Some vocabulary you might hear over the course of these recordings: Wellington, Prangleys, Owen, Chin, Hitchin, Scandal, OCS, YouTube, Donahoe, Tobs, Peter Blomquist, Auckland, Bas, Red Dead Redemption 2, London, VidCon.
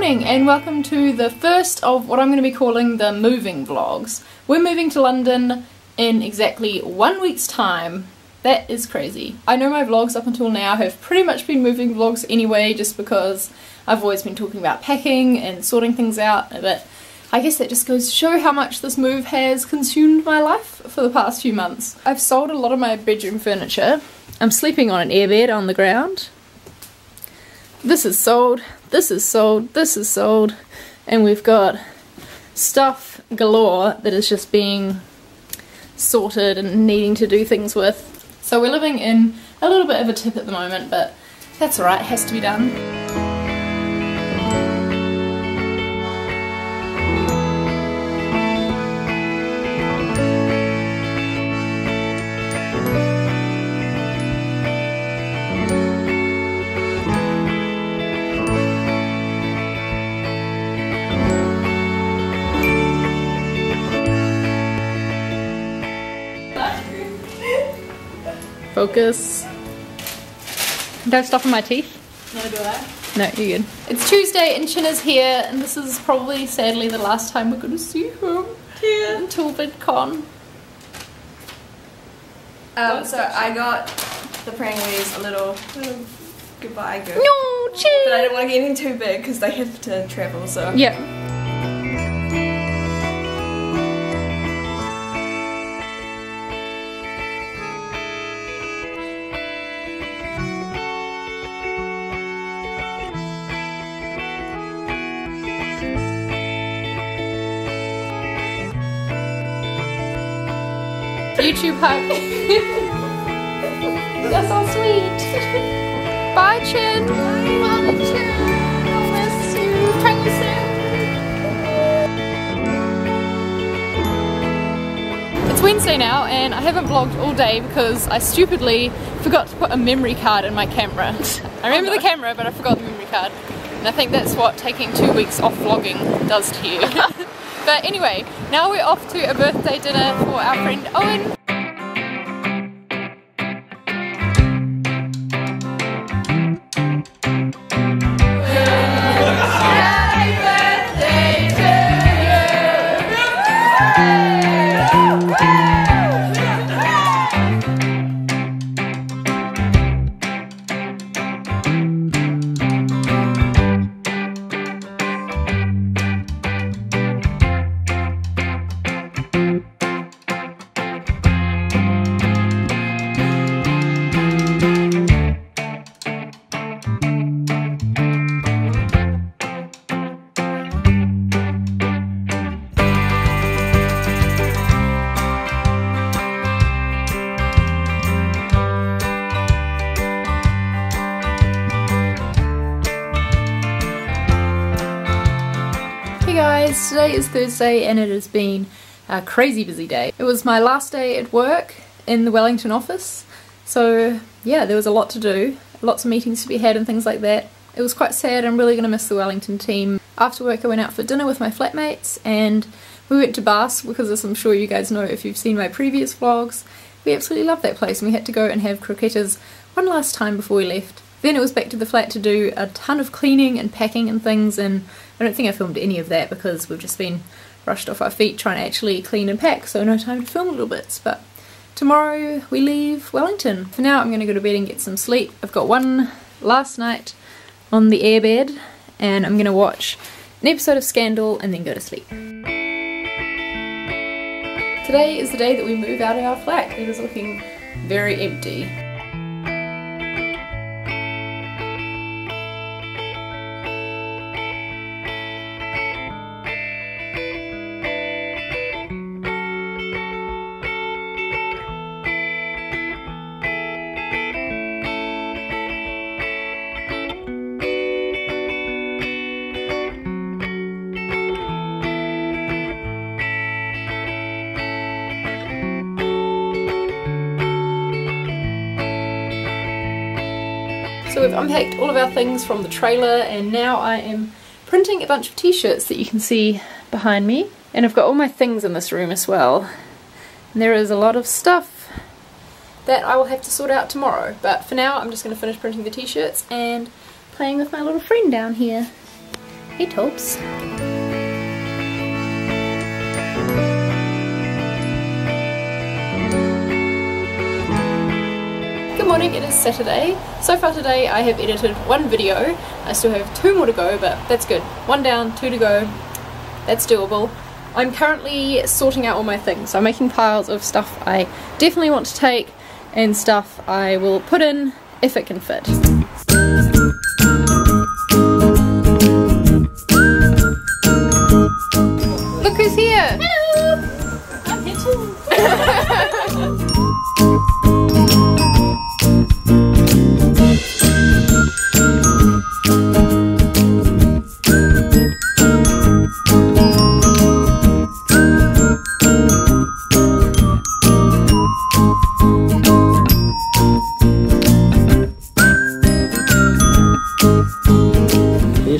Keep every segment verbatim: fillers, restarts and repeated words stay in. morning and welcome to the first of what I'm going to be calling the moving vlogs. We're moving to London in exactly one week's time. That is crazy. I know my vlogs up until now have pretty much been moving vlogs anyway, just because I've always been talking about packing and sorting things out, but I guess that just goes to show how much this move has consumed my life for the past few months. I've sold a lot of my bedroom furniture. I'm sleeping on an airbed on the ground. This is sold, this is sold, this is sold, and we've got stuff galore that is just being sorted and needing to do things with. So we're living in a little bit of a tip at the moment, but that's alright, it has to be done. Focus. Don't stop on my teeth. No, do I? No, you're good. It's Tuesday and Chin is here, and this is probably sadly the last time we're going to see him yeah. until VidCon. Um, so I got the Prangleys a little, little goodbye gift. No, Chin! But I didn't want to get anything too big because they have to travel, so. Yeah. YouTube hug. That's so sweet. Bye, Chin. Bye, Chin. I miss you. Thank you soon. It's Wednesday now, and I haven't vlogged all day because I stupidly forgot to put a memory card in my camera. I remember the camera, but I forgot the memory card. And I think that's what taking two weeks off vlogging does to you. But anyway, now we're off to a birthday dinner for our friend Owen. Today is Thursday and it has been a crazy busy day. It was my last day at work in the Wellington office, so yeah, there was a lot to do, lots of meetings to be had and things like that. It was quite sad. I'm really gonna miss the Wellington team. After work I went out for dinner with my flatmates and we went to Bas because, as I'm sure you guys know if you've seen my previous vlogs, we absolutely love that place, and we had to go and have croquettes one last time before we left. Then it was back to the flat to do a ton of cleaning and packing and things, and I don't think I filmed any of that because we've just been rushed off our feet trying to actually clean and pack, so no time to film little bits. But tomorrow we leave Wellington. For now I'm going to go to bed and get some sleep. I've got one last night on the airbed and I'm going to watch an episode of Scandal and then go to sleep. Today is the day that we move out of our flat. It is looking very empty. So we've unpacked all of our things from the trailer and now I am printing a bunch of t-shirts that you can see behind me. And I've got all my things in this room as well. And there is a lot of stuff that I will have to sort out tomorrow. But for now I'm just going to finish printing the t-shirts and playing with my little friend down here. Hey Tobs. Good morning, it is Saturday. So far today I have edited one video. I still have two more to go, but that's good. One down, two to go. That's doable. I'm currently sorting out all my things. I'm making piles of stuff I definitely want to take and stuff I will put in if it can fit. Look who's here! Hello! I'm Hitchin!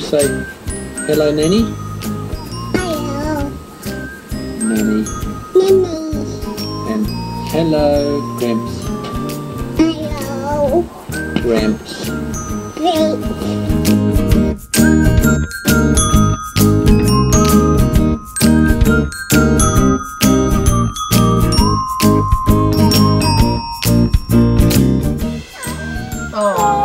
Say hello, Nanny. Hello, Nanny. Nanny. And hello, Gramps. Hello, Gramps. Gramps. Oh.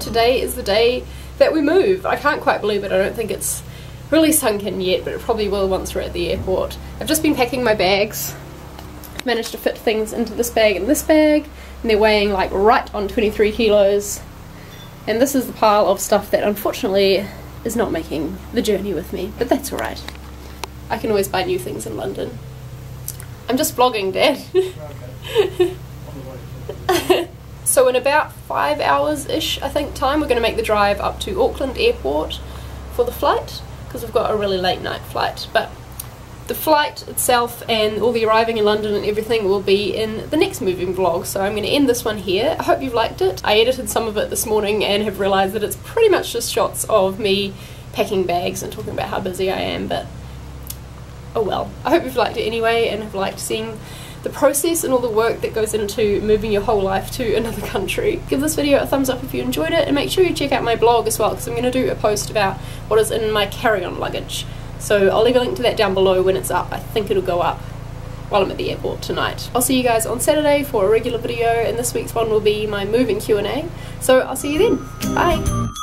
Today is the day that we move. I can't quite believe it. I don't think it's really sunk in yet, but it probably will once we're at the airport. I've just been packing my bags. Managed to fit things into this bag and this bag, and they're weighing like right on twenty-three kilos. And this is the pile of stuff that unfortunately is not making the journey with me, but that's alright. I can always buy new things in London. I'm just vlogging, Dad. So in about five hours-ish, I think, time, we're going to make the drive up to Auckland Airport for the flight, because we've got a really late night flight. But the flight itself and all the arriving in London and everything will be in the next moving vlog, so I'm going to end this one here. I hope you've liked it. I edited some of it this morning and have realised that it's pretty much just shots of me packing bags and talking about how busy I am, but oh well. I hope you've liked it anyway and have liked seeing the process and all the work that goes into moving your whole life to another country. Give this video a thumbs up if you enjoyed it, and make sure you check out my blog as well, because I'm going to do a post about what is in my carry-on luggage. So I'll leave a link to that down below when it's up. I think it'll go up while I'm at the airport tonight. I'll see you guys on Saturday for a regular video, and this week's one will be my moving Q and A. So I'll see you then. Bye!